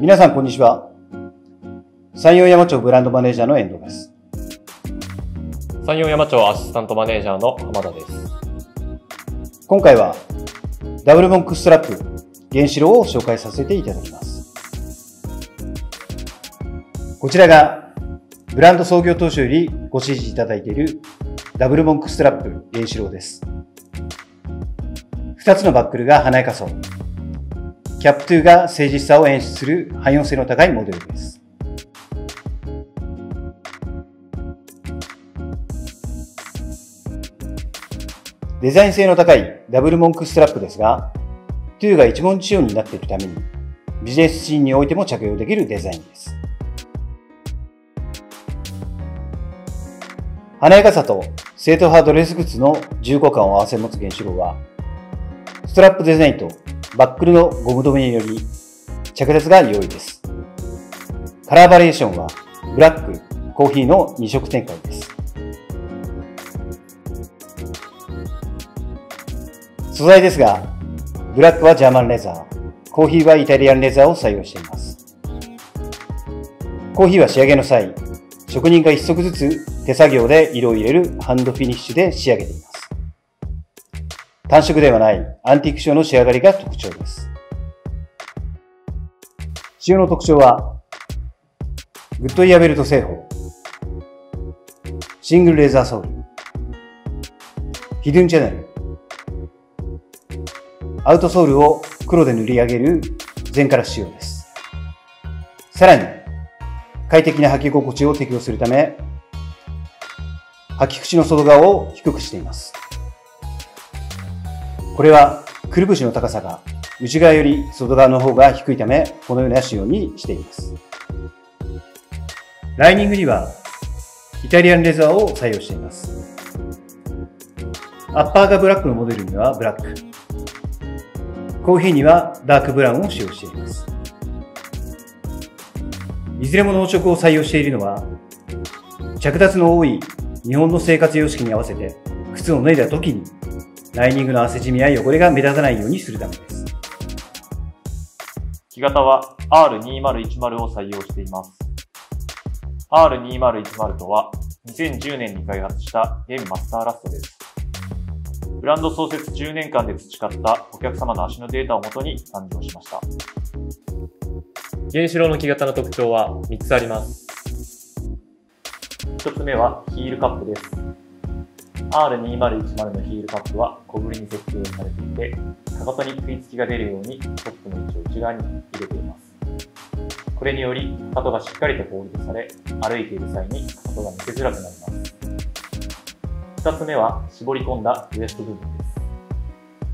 皆さんこんにちは。山陽山町ブランドマネージャーの遠藤です。山陽山町アシスタントマネージャーの浜田です。今回はダブルモンクストラップ原子炉を紹介させていただきます。こちらがブランド創業当初よりご支持いただいているダブルモンクストラップ原子炉です。2つのバックルが華やかそう。キャップトゥが誠実さを演出する汎用性の高いモデルです。デザイン性の高いダブルモンクストラップですが、トゥが一文字仕様になっているために、ビジネスシーンにおいても着用できるデザインです。華やかさと正統派ドレス靴の重厚感を併せ持つ原子炉は、ストラップデザインとバックルのゴム止めにより着脱が容易です。カラーバリエーションはブラック、コーヒーの2色展開です。素材ですが、ブラックはジャーマンレザー、コーヒーはイタリアンレザーを採用しています。コーヒーは仕上げの際、職人が1足ずつ手作業で色を入れるハンドフィニッシュで仕上げています。単色ではないアンティーク仕様の仕上がりが特徴です。仕様の特徴は、グッドイヤーベルト製法、シングルレーザーソール、ヒドゥンチャネル、アウトソールを黒で塗り上げる全カラー仕様です。さらに、快適な履き心地を提供するため、履き口の外側を低くしています。これはくるぶしの高さが内側より外側の方が低いため、このような仕様にしています。ライニングにはイタリアンレザーを採用しています。アッパーがブラックのモデルにはブラック、コーヒーにはダークブラウンを使用しています。いずれも農色を採用しているのは、着脱の多い日本の生活様式に合わせて靴を脱いだ時にライニングの汗じみや汚れが目立たないようにするためです。木型は R2010 を採用しています。R2010 とは2010年に開発した現マスターラストです。ブランド創設10年間で培ったお客様の足のデータをもとに誕生しました。原子炉の木型の特徴は3つあります。1つ目はヒールカップです。R2010 のヒールカップは小ぶりに設計されていて、かかとに食いつきが出るようにトップの位置を内側に入れています。これにより、かかとがしっかりとホールドされ、歩いている際にかかとが抜けづらくなります。二つ目は、絞り込んだウエスト部分です。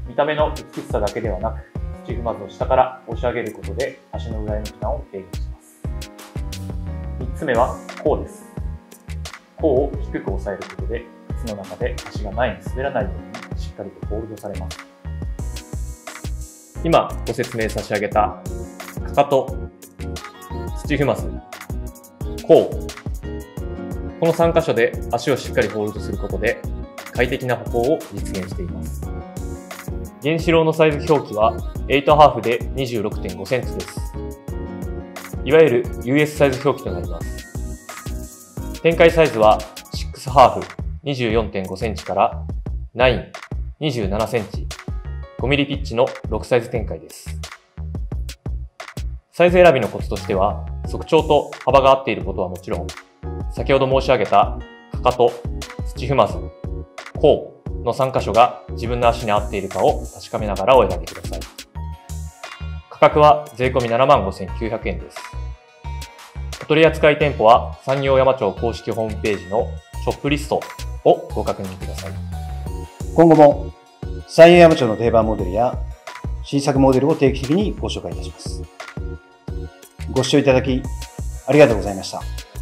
見た目の美しさだけではなく、土踏まずを下から押し上げることで足の裏への負担を軽減します。三つ目は、甲です。甲を低く押さえることで、の中で足が前に滑らないようにしっかりとホールドされます。今ご説明差し上げたかかと、土踏まず、甲、この3箇所で足をしっかりホールドすることで快適な歩行を実現しています。原子炉のサイズ表記は8ハーフで 26.5 センチです。いわゆる US サイズ表記となります。展開サイズは6ハーフ24.5 センチから9、27センチ、5ミリピッチの6サイズ展開です。サイズ選びのコツとしては、足長と幅が合っていることはもちろん、先ほど申し上げたかかと、土踏まず、甲の3箇所が自分の足に合っているかを確かめながらお選びください。価格は税込 75,900 円です。お取り扱い店舗は山陽山町公式ホームページのショップリストをご確認ください。今後も山陽山町の定番モデルや新作モデルを定期的にご紹介いたします。ご視聴いただきありがとうございました。